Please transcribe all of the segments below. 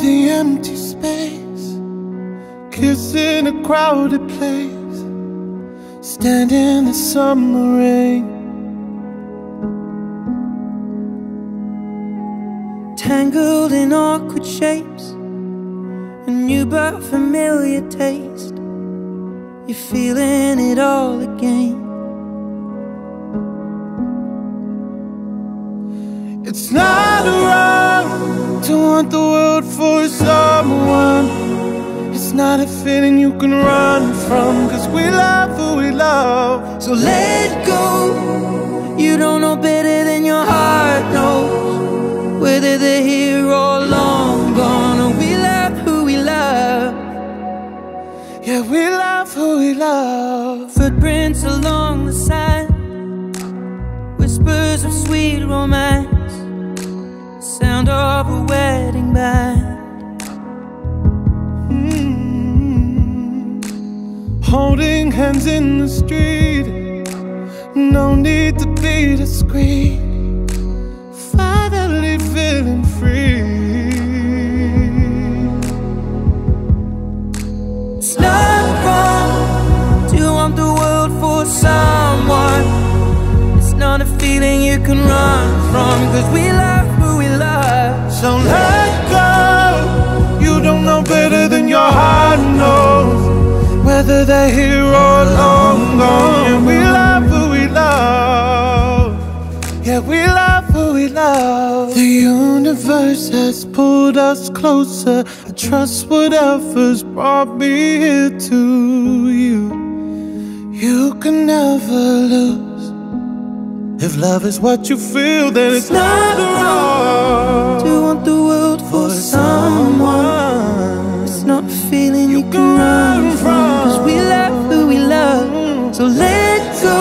the empty space, kissing a crowded place, stand in the summer rain. Tangled in awkward shapes, a new but familiar taste, you're feeling it all again. It's not wrong to want the world for someone. It's not a feeling you can run from, 'cause we love who we love. So let go, you don't know better than your heart knows, whether they're here or long gone. We love who we love, yeah, we love who we love. Footprints along the side, whispers of sweet romance, sound of a wedding band. Holding hands in the street, no need to be discreet, finally feeling free. It's not wrong to want the world for someone. It's not a feeling you can run from, 'cause we love. So let go, you don't know better than your heart knows, whether they're here or long gone. And we love who we love, yeah, we love who we love. The universe has pulled us closer, I trust whatever's brought me here to you. You can never lose, if love is what you feel, then it's not wrong to want the world for someone. It's not a feeling you can run from, 'cause we love who we love. So let go,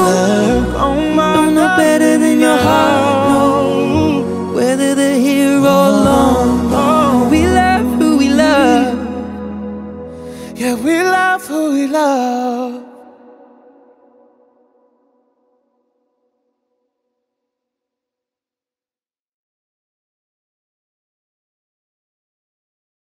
don't know better than your heart knows, whether they're here or long gone. We love who we love, yeah, we love who we love.